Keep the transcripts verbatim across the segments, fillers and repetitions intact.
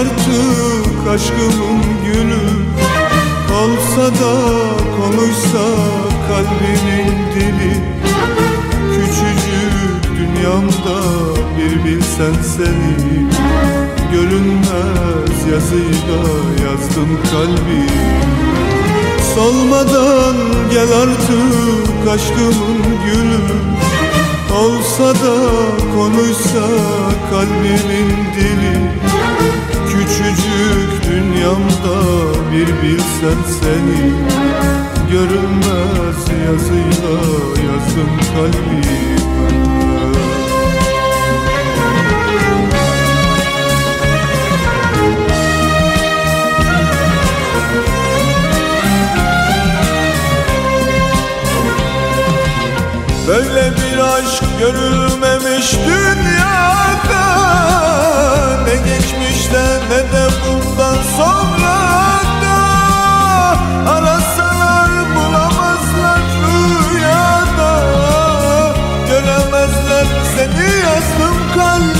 artık aşkımın gülü. Olsa da konuşsa kalbimin dili. Küçücük dünyamda bir bilsen seni. Görünmez yazıyla yazdım kalbi. Solmadan gel artık aşkımın gülü. Olsa da konuşsa kalbimin dili. Küçücük dünyamda bir bilsen seni. Görünmez yazıyla yazdım kalbi. Böyle bir aşk görülmemiş dünyada. Ne geçmişte ne de bundan sonra da. Arasalar bulamazlar rüyada. Göremezler seni yazdım kalbime.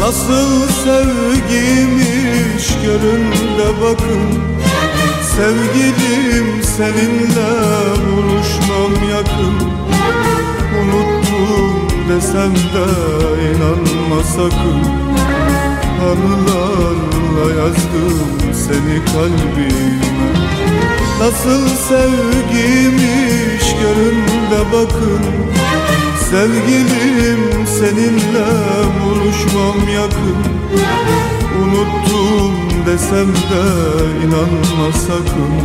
Nasıl sevgiymiş görün de bakın. Sevgilim seninle buluşmam yakın. Unuttum desem de inanma sakın. Anılarla yazdım seni kalbime. Nasıl sevgiymiş görün de bakın. Sevgilim seninle buluşmam yakın. Unuttum desem de inanma sakın.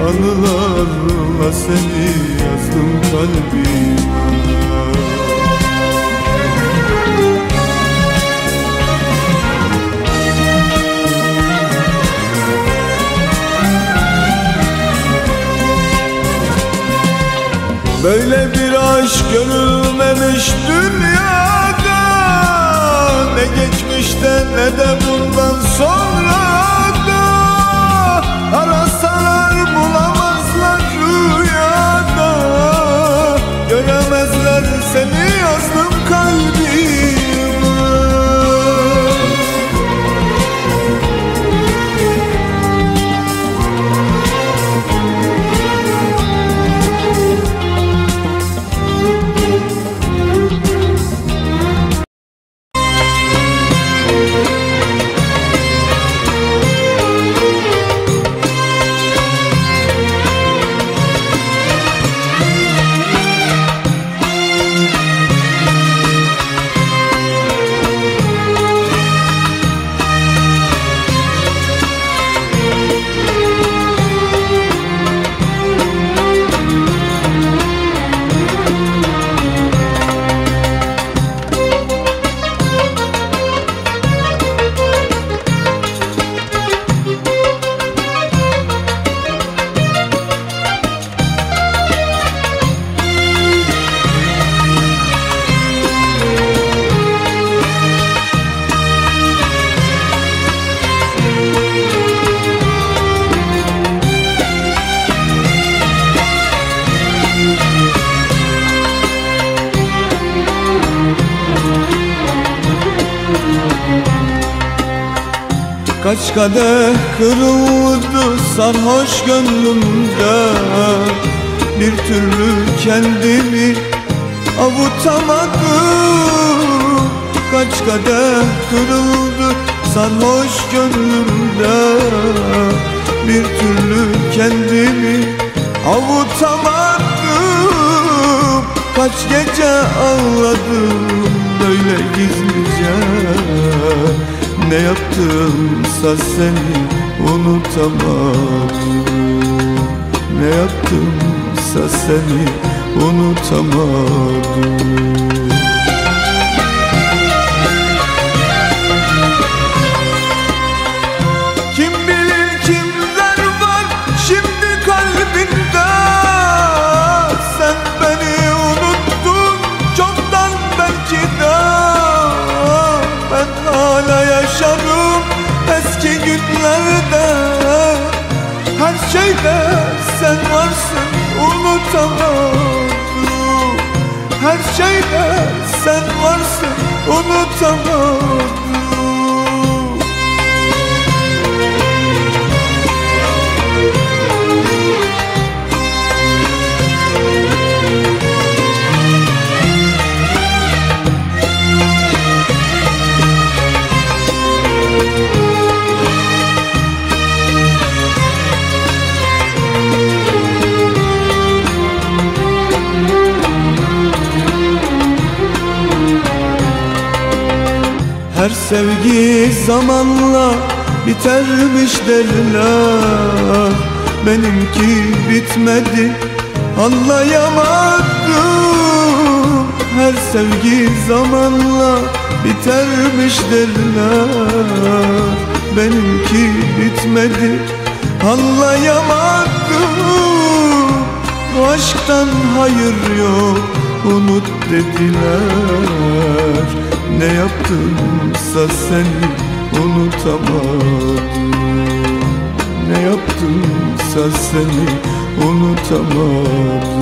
Anılarla seni yazdım kalbime. Böyle bir aşk görülmemiş dünyada. Ne geçmişte ne de bundan sonra da. Arasalar bulamazlar rüyada. Göremezler seni yazdım kalbime. Kaç kadeh kırıldı sarhoş gönlümde. Bir türlü kendimi avutamadım. Kaç kadeh kırıldı sarhoş gönlümde. Bir türlü kendimi avutamadım. Kaç gece ağladım böyle gizlice. Ne yaptımsa seni unutamadım. Ne yaptımsa seni unutamadım. Kim bilir kimler var şimdi kalbinde. Sen beni unuttun çoktan belki de. Ben hala yaşarım eski günlerde. Her şeyde sen varsın, unutamadım. Her şeyde sen varsın, unutamadım. Her sevgi zamanla bitermiş derler, benimki bitmedi anlayamadım. Her sevgi zamanla bitermiş derler, benimki bitmedi anlayamadım. Bu aşktan hayır yok, unut dediler. Ne yaptımsa seni unutamadım. Ne yaptımsa seni unutamadım.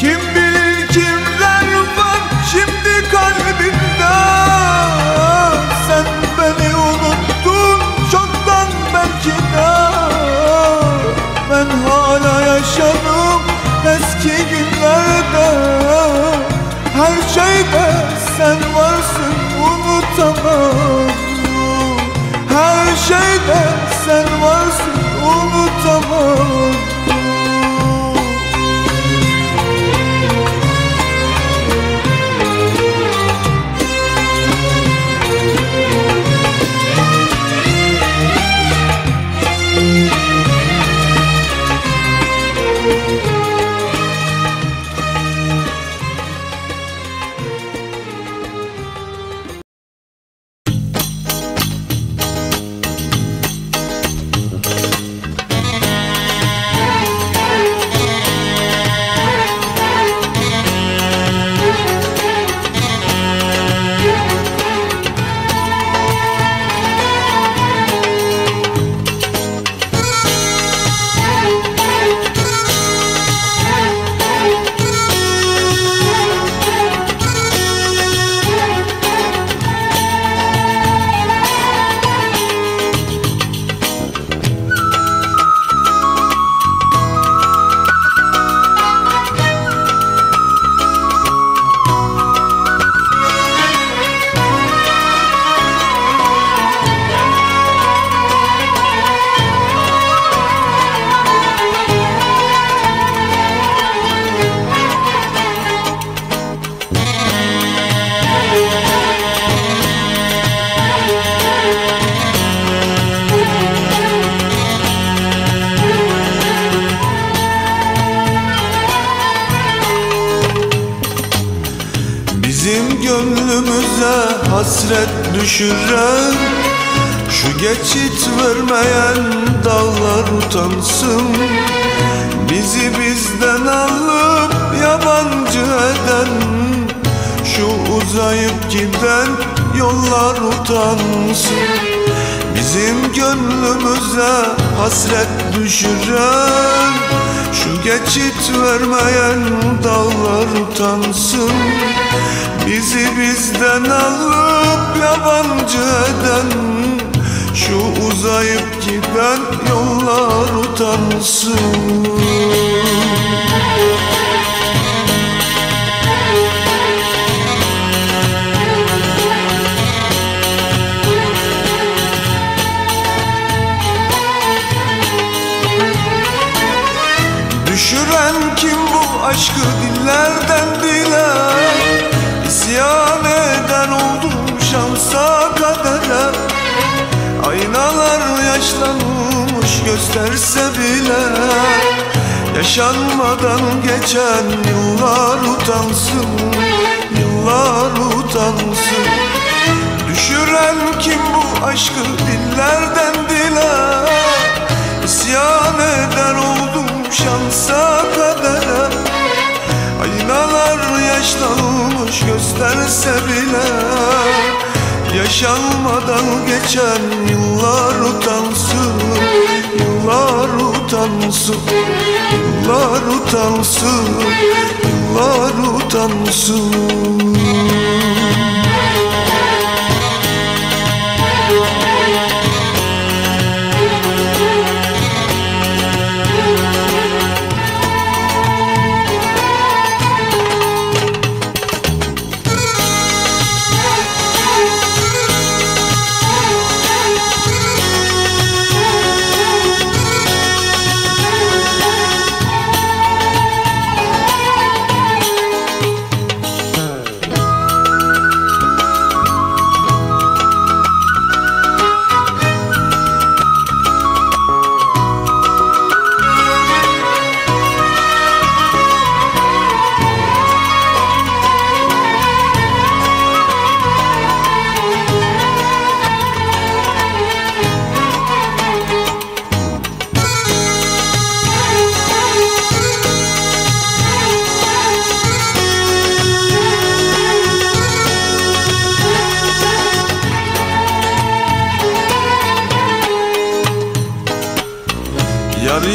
Kim bilir kimler var şimdi kalbimde. Sen beni unuttun çoktan belki de. Ben hala yaşarım eski günlerde. Her şeyde sen varsın, unutamadım. Her şeyde sen varsın, unutamadım. Düşüren, şu geçit vermeyen dağlar utansın. Bizi bizden alıp yabancı eden, şu uzayıp giden yollar utansın. Bizim gönlümüze hasret düşüren, şu geçit vermeyen dağlar utansın. Bizi bizden alıp yabancı eden, şu uzayıp giden yollar utansın. Düşüren kim bu aşkı dillerden dile? Yeah. yaşanmış gösterse bile, yaşanmadan geçen yıllar utansın, yıllar utansın. Düşüren kim bu aşkı dillerden dile? İsyan eder oldum şansa, kadere. Aynalar yaşlanmış gösterse bile, yaşanmadan geçen yıllar utansın, yıllar utansın, yıllar utansın, yıllar utansın.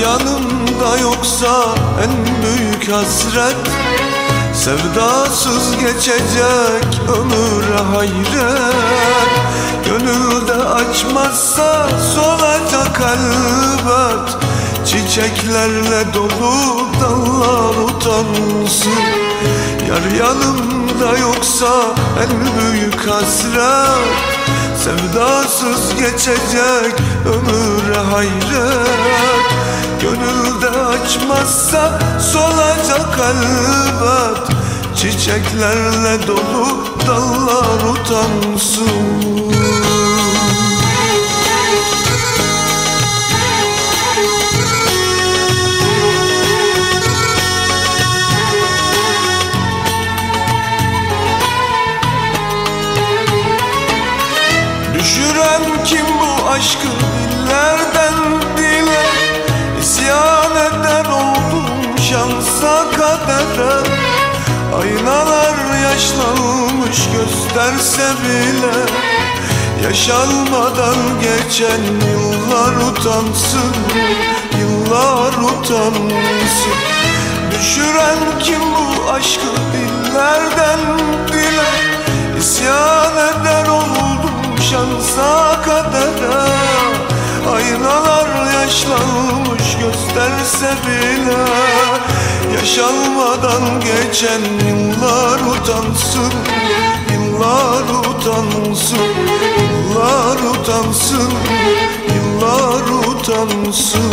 Yanımda yoksa en büyük hasret, sevdasız geçecek ömür hayret. Gönülde açmazsa solacak elbet, çiçeklerle dolu dallar utansın. Yar yanımda yoksa en büyük hasret, sevdasız geçecek ömür hayret. Gönülde açmazsa solacak elbet, çiçeklerle dolu dallar utansın. Kim bu aşkı dillerden dile? İsyan eder oldum şansa, kadere. Aynalar yaşlanmış gösterse bile, yaşanmadan geçen yıllar utansın, yıllar utansın. Düşüren kim bu aşkı dillerden dile? İsyan eder oldum şansa, kadere. Aynalar yaşlanmış gösterse bile, yaşanmadan geçen yıllar utansın, yıllar utansın, yıllar utansın, yıllar utansın, yıllar utansın.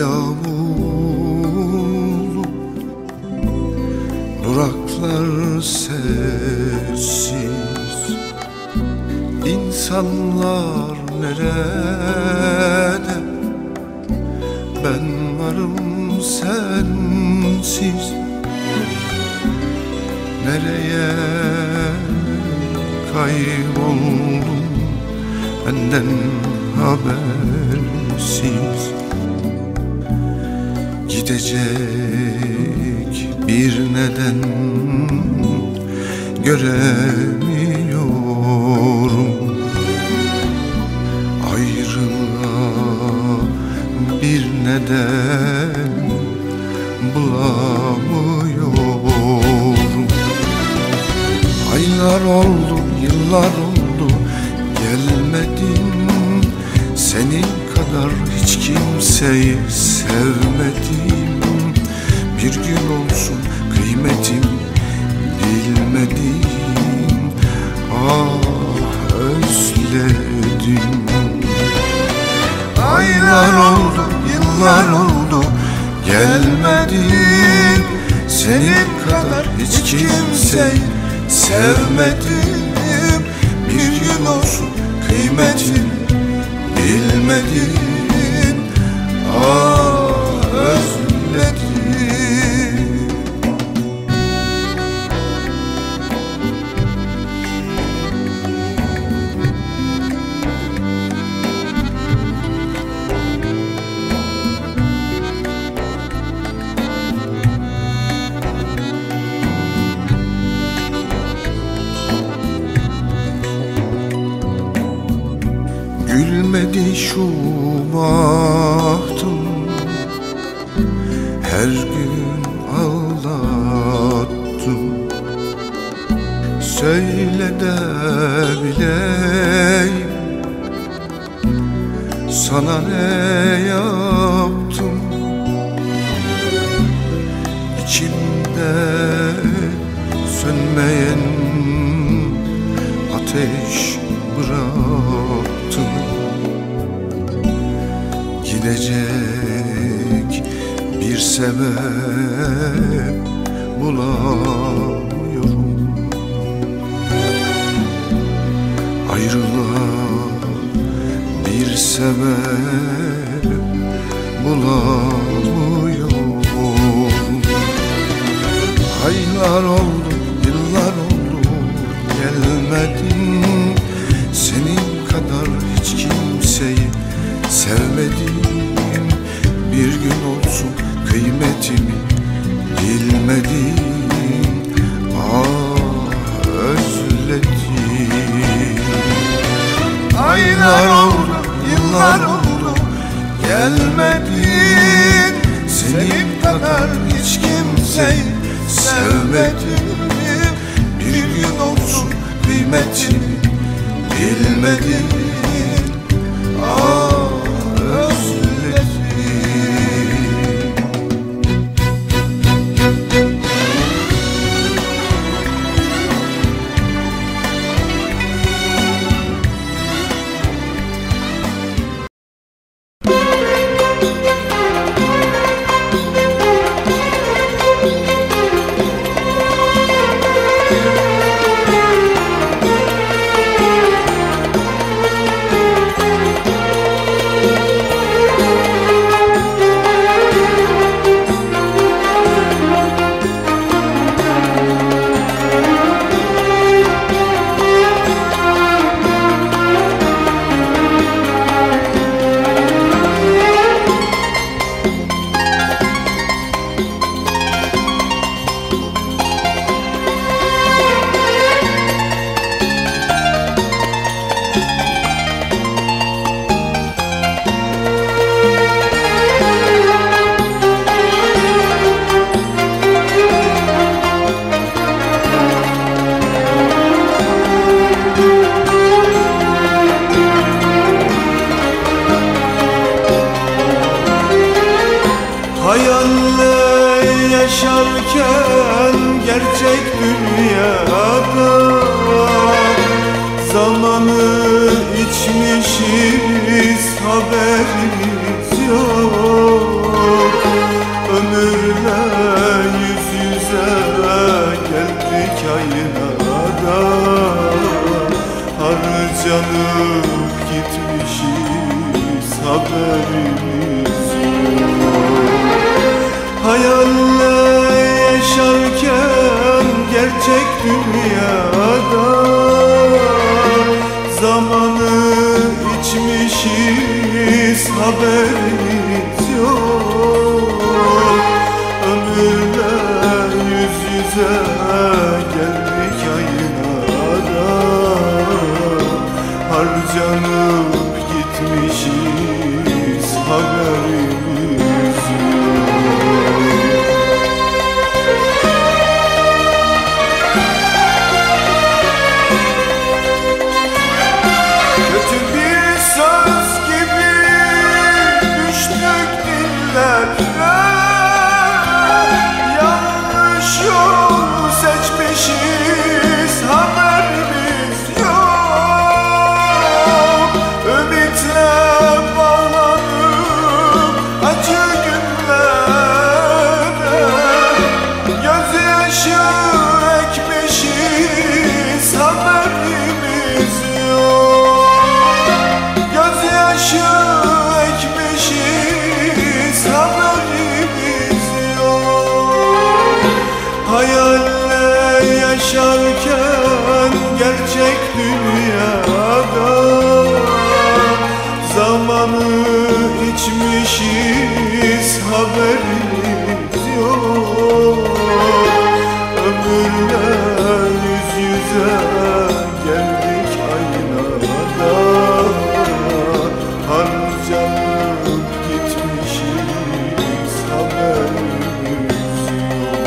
Yağmurlu duraklar ser. insanlar nerede? Ben varım sensiz nereye kayboldum, benden habersiz. Gidecek bir neden göremiyorum, ayrılığa bir neden bulamıyorum. Aylar oldu, yıllar oldu, gelmedin. Senin kadar hiç kimseyi sevmedim. Bir gün olsun kıymetim bilmedim. Ah özledim. Aylar oldu, yıllar oldu, gelmedin. Senin kadar hiç kimseyi sevmedim. Bir gün olsun kıymetim bilmedin, ah özledin. Gülmedi şu bahtım, her gün ağlattım. Söyle de bileyim, sana ne yaptım? İçimde sönmeyen ateş bıraktım. Gidecek bir sebep bulamıyorum, ayrılığa bir sebep bulamıyorum. Aylar oldu, yıllar oldu, gelmedin. Senin kadar hiç kimseyi sevmedim. Bir gün olsun kıymetimi bilmedim. Ah özledim. Aylar oldu, yıllar oldu, gelmedin. Senin kadar hiç kimseyi sevmedim. Bir gün olsun kıymetimi bilmedim. Ah yanıp gitmişiz, haberimiz yok. Hayalle yaşarken gerçek dünyada zamanı içmişiz, haberimiz yok. Ömürle yüz yüze geldik aynada, harcanıp gitmişiz, haberimiz yok. Kötü bir söz gibi düştük dillere, yanlış yol seçmişiz, haberimiz yok. Ümitle bağlanıp acı günlere gözyaşı ekmişiz, haberimiz yok. Gözyaşı ekmişiz, haberimiz yok. Hayalle yaşarken gerçek dünyada zamanı içmişiz, haberimiz yok. Ömürle yüz yüze geldik aynada, harcanıp gitmişiz, haberimiz yok. Harcanıp gitmişiz, haberimiz yok.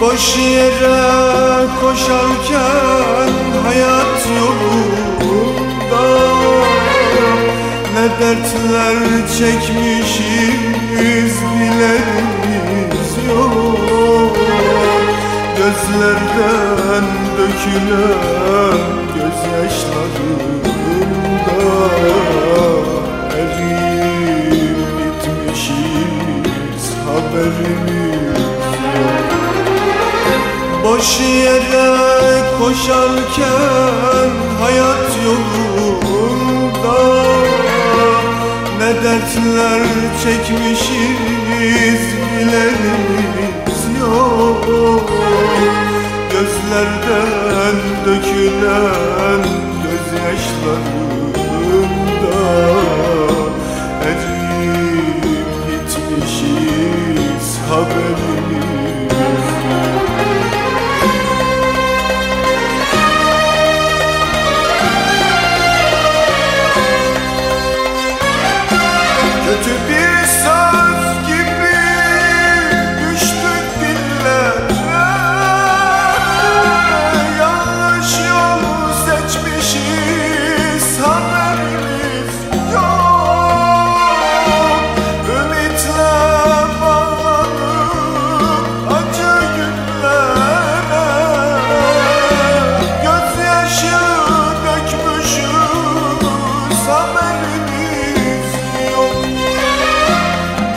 Boş yere koşarken hayat yolunda ne dertler çekmişiz, dilerimiz yok. Gözlerden dökülen gözyaşlarında eriyip bitmişiz, haberimiz yok. Boş yere koşarken hayat yolunda ne dertler çekmişiz, bilenimiz yok. Gözlerden dökülen gözyaşlarında eriyip bitmişiz, haberimiz yok. Kötü bir söz gibi düştük dillere, yanlış yolu seçmişiz, haberimiz yok. Ümitle bağlanıp acı günlere gözyaşı dökmüşüz, haberimiz yok.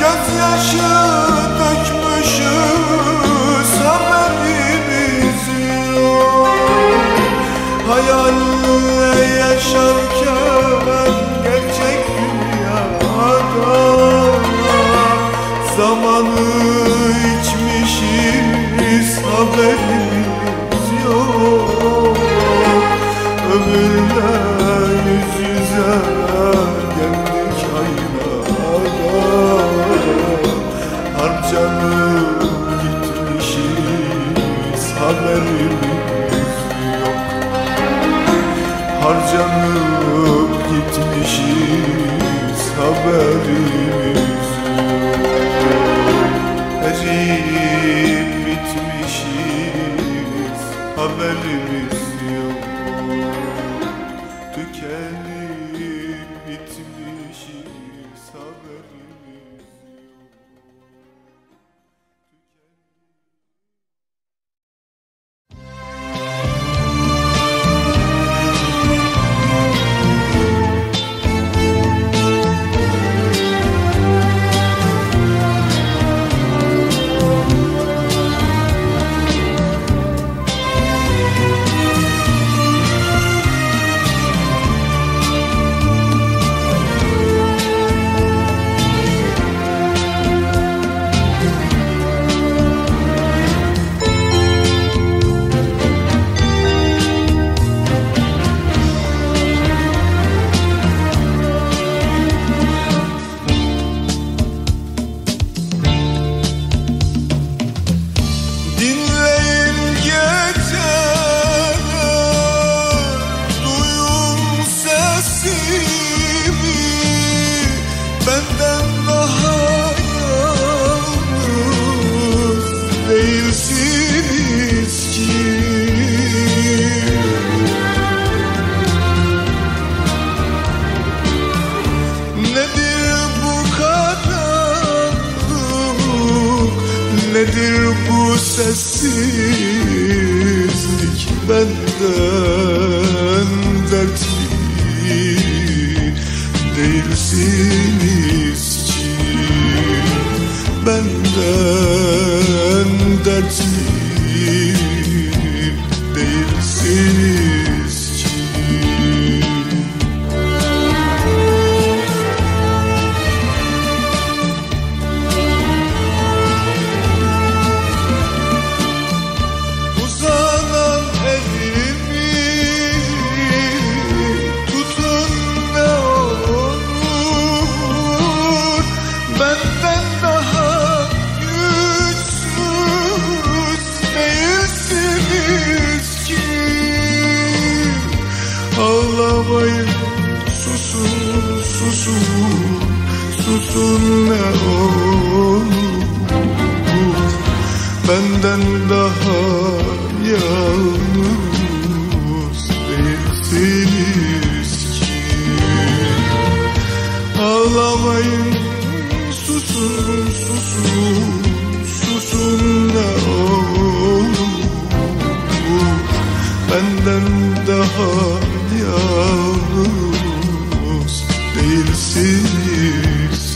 Gözyaşı dökmüşüz, haberimiz yok. Hayalle yaşarken gerçek dünyada zamanı içmişiz, haberimiz yok. Ömürle yüz yüze geldik aynada, harcanıp gitmişiz, haberimiz yok. Harcanıp gitmişiz, haberimiz yok. Bitip bitmişiz, haberimiz yok. Tükenip bitmişiz, haberimiz yok. Sessizlik benden dertli değilsiniz ki, benden dertli değilsiniz ki. Susun ne olur, benden daha yalnız değilsiniz ki. Ağlamayın, susun, susun, susun ne olur, benden daha yalnız değilsiniz.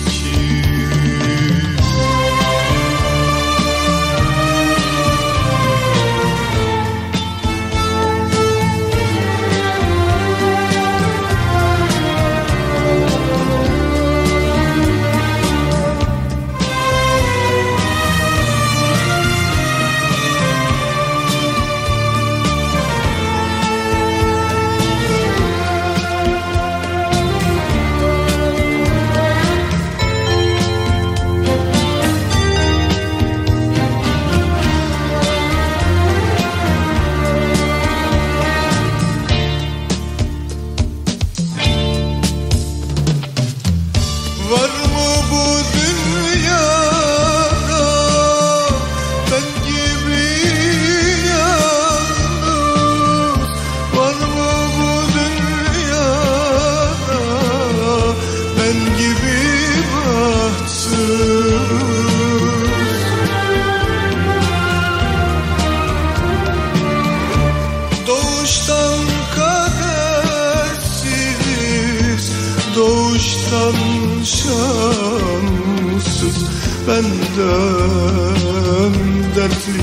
Benden dertli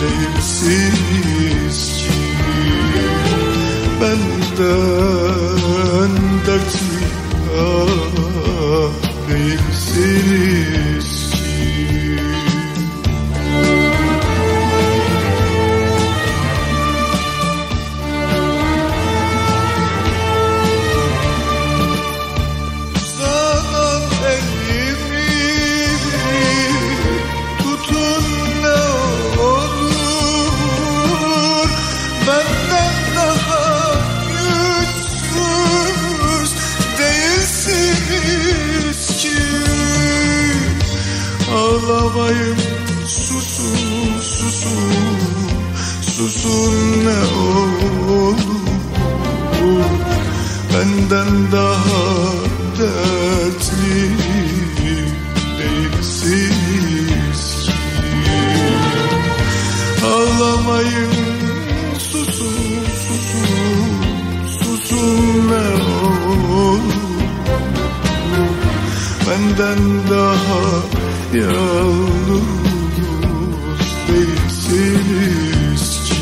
değilsiniz ki, benden dertli ah, değilsiniz ki. ağlamayım, susun susun, susun ne olur. Benden daha dertli değilsiniz ki. Ağlamayın, susun susun, susun ne olur. Benden daha yalnız değilsiniz ki.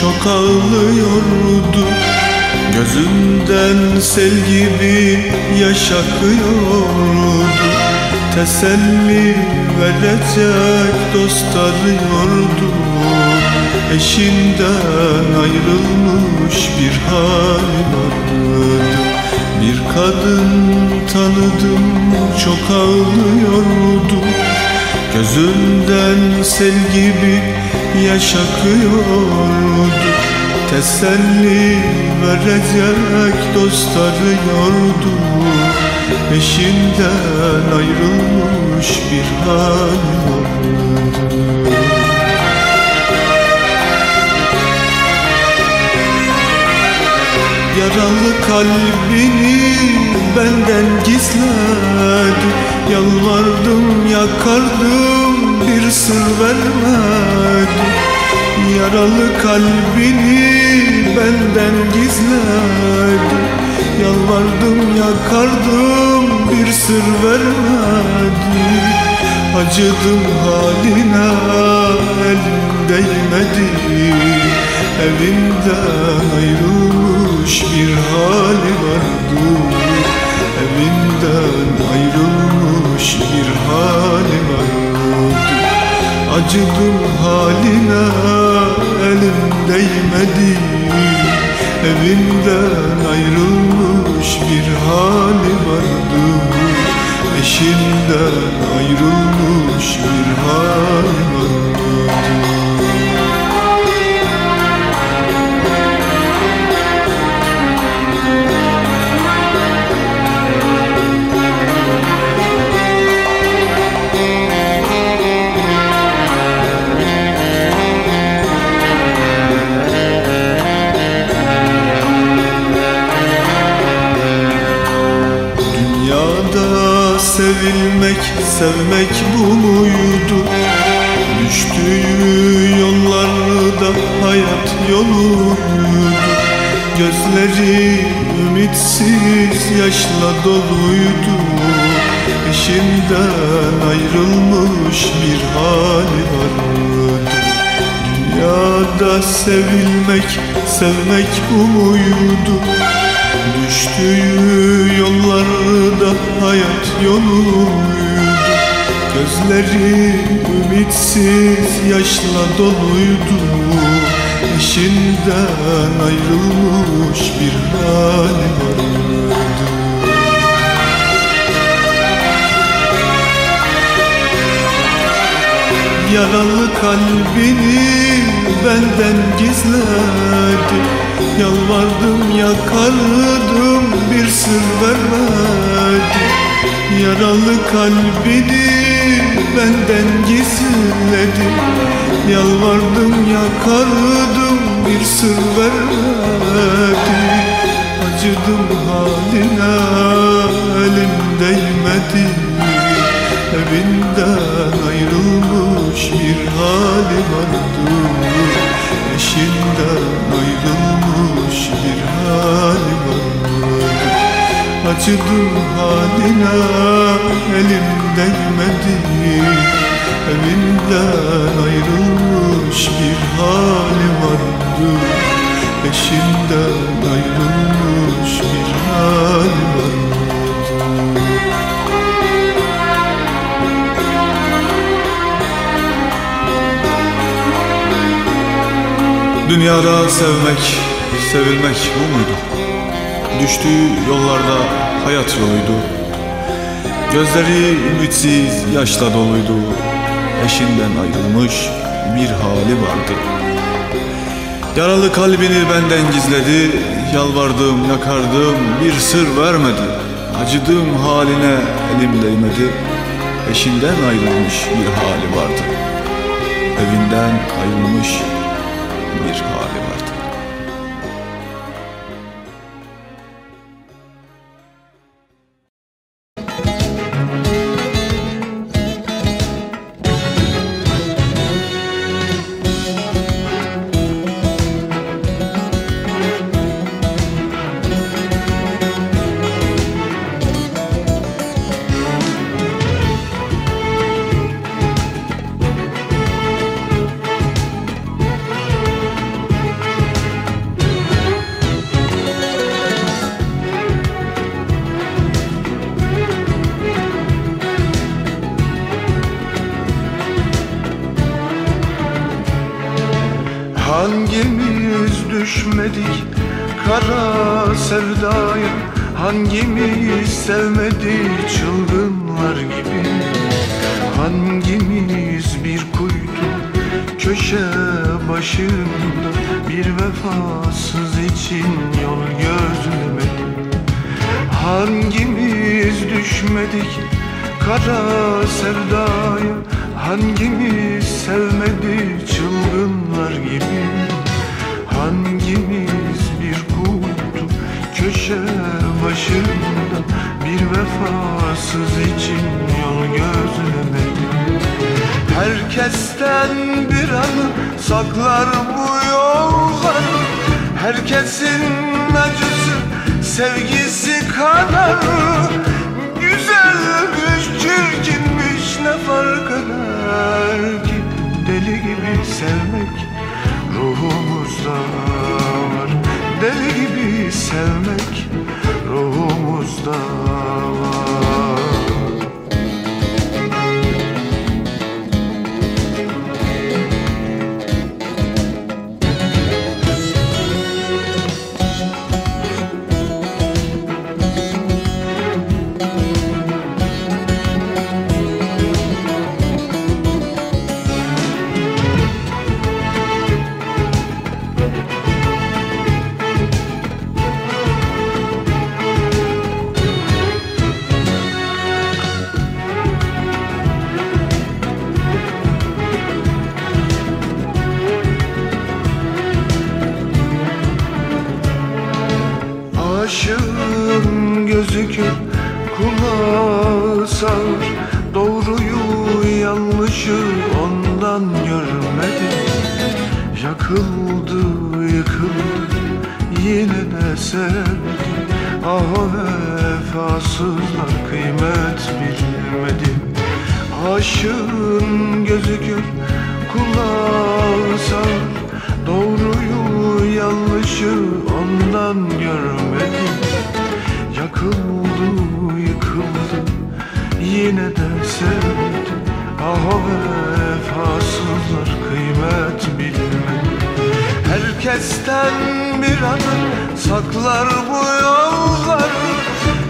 Çok ağlıyordu, gözünden sel gibi yaş akıyordu. Teselli verecek dost arıyordu. Eşinden ayrılmış bir hali vardı. Bir kadın tanıdım, çok ağlıyordu, gözünden sel gibi yaş akıyordu. Teselli verecek dost arıyordu. Eşinden ayrılmış bir hali vardı. Yaralı kalbini benden gizledi. Yalvardım, yakardım, bir sır vermedi. Yaralı kalbini benden gizledi. Yalvardım, yakardım, bir sır vermedi. Acıdım haline, elim değmedi. Evimden ayrılmış bir hali vardı. Evimden ayrılmış bir hali vardı. Acıdım haline, elim değmedi. Evimden ayrılmış bir hali vardı. Eşinden ayrılmış bir hali vardı. Sevilmek, sevmek bu muydu? Düştüğü yollarda hayat yoluydu. Gözleri ümitsiz yaşla doluydu. Eşinden ayrılmış bir hali vardı. Dünyada sevilmek, sevmek bu muydu? Düştüğü yollarda hayat yoluydu. Gözleri ümitsiz yaşla doluydu. Eşinden ayrılmış bir hali vardı. Yaralı kalbini benden gizledi. Yalvardım yakardım bir sır vermedi. Yaralı kalbini benden gizledi. Yalvardım yakardım bir sır vermedi. Acıdım haline elim değmedi. Evinden ayrılmış bir hali vardı. Eşinden ayrılmış bir hali vardı. Acıdım haline elim değmedi. Evinden ayrılmış bir hali vardı. Eşinden ayrılmış bir hali vardı. Dünyada sevmek, sevilmek bu muydu? Düştüğü yollarda hayat yoluydu. Gözleri ümitsiz, yaşla doluydu. Eşinden ayrılmış bir hali vardı. Yaralı kalbini benden gizledi. Yalvardım, yakardım, bir sır vermedi. Acıdığım haline elim değmedi. Eşinden ayrılmış bir hali vardı. Evinden ayrılmış bir hali vardı.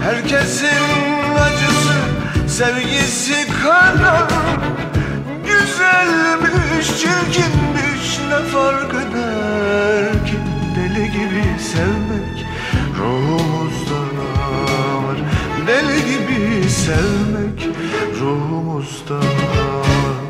Herkesin acısı sevgisi kanar. Güzelmiş, çirkinmiş, ne fark eder ki? Deli gibi sevmek ruhumuzdan ağır. Deli gibi sevmek ruhumuzdan ağır.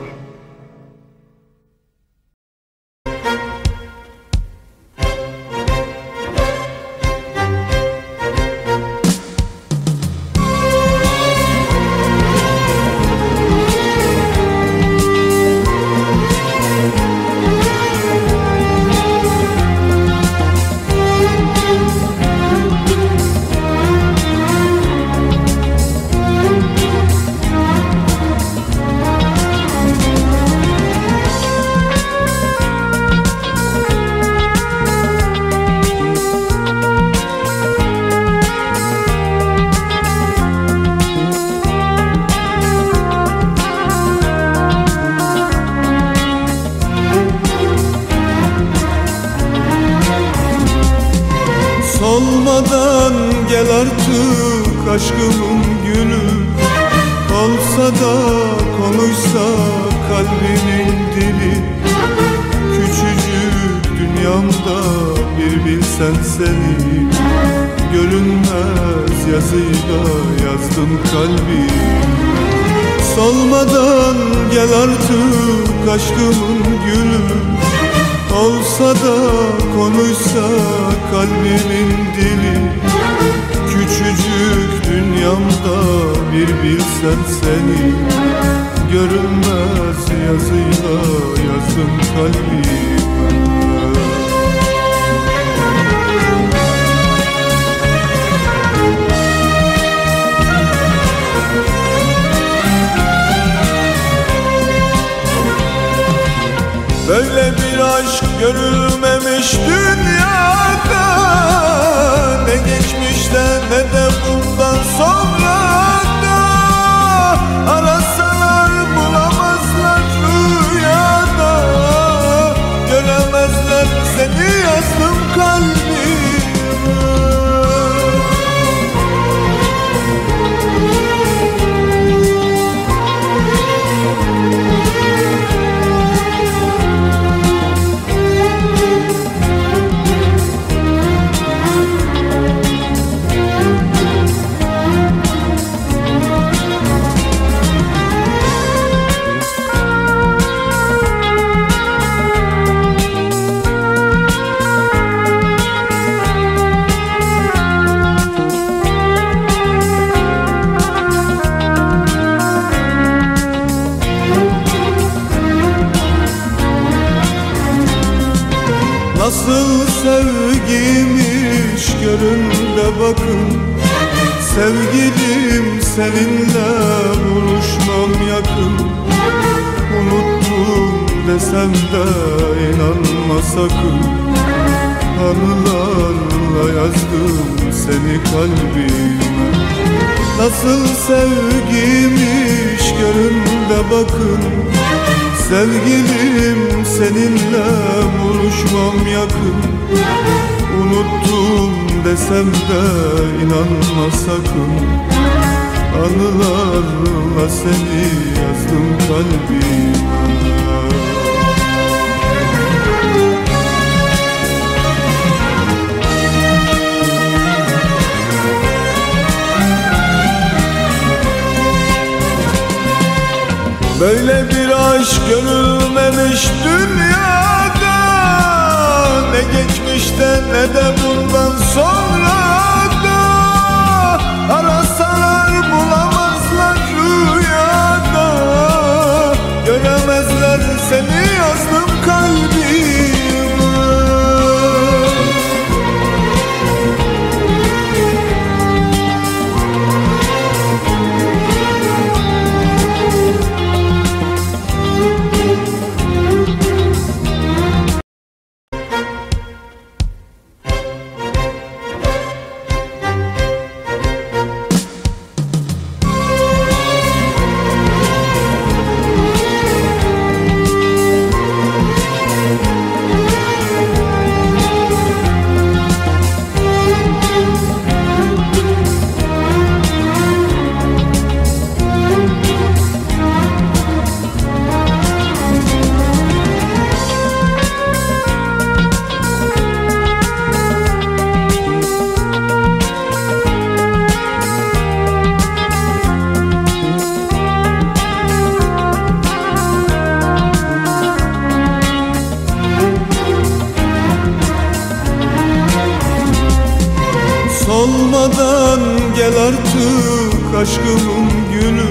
aşkımın gülü.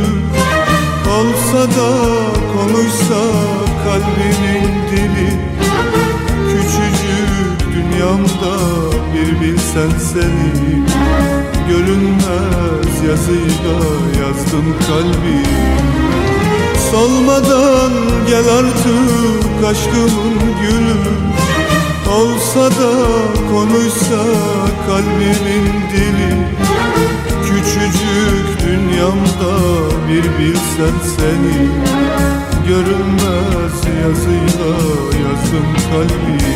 Olsa da konuşsa kalbimin dili. Küçücük dünyamda bir bilsen seni. Görünmez yazıyla yazdım kalbi. Solmadan gel artık aşkımın gülü. Olsa da konuşsa kalbimin dili. Küçücük dünyamda bir bilsen seni. Görünmez yazıyla yazdım kalbi.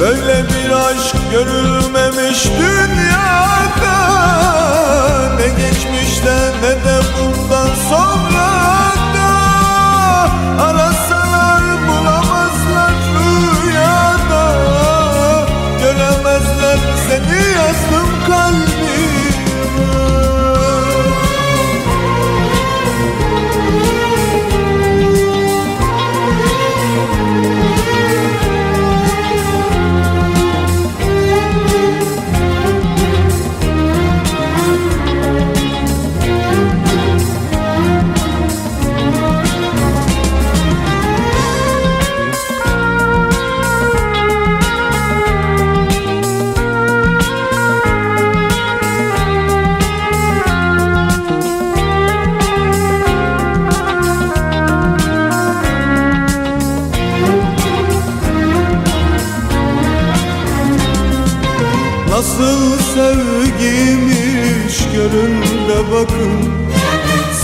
Böyle bir aşk görülmemiş dünyada. Ne geçmişte ne de bundan sonra da. Arasalar bulamazlar rüyada. Göremezler seni yazdım kalbime. Nasıl sevgiymiş görün de bakın.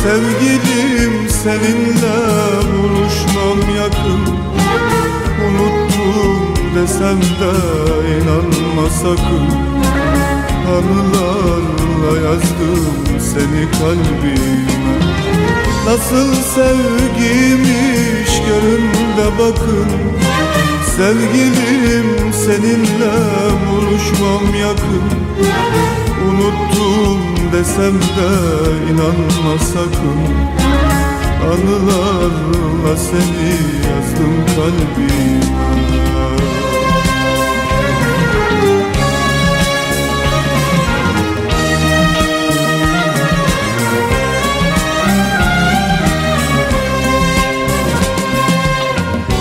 Sevgilim seninle buluşmam yakın. Unuttum desem de inanma sakın. Anılarla yazdım seni kalbime. Nasıl sevgiymiş görün de bakın. Sevgilim seninle buluşmam yakın. Unuttum desem de inanma sakın. Anılarla seni yazdım kalbime.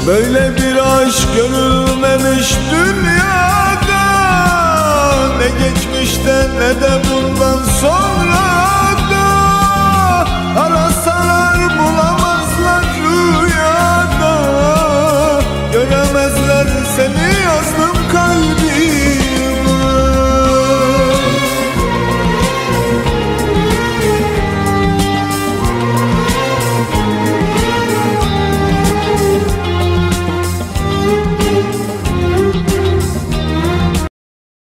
Böyle bir aşk görülmemiş dünyada. Ne geçmişte ne de bundan sonra da.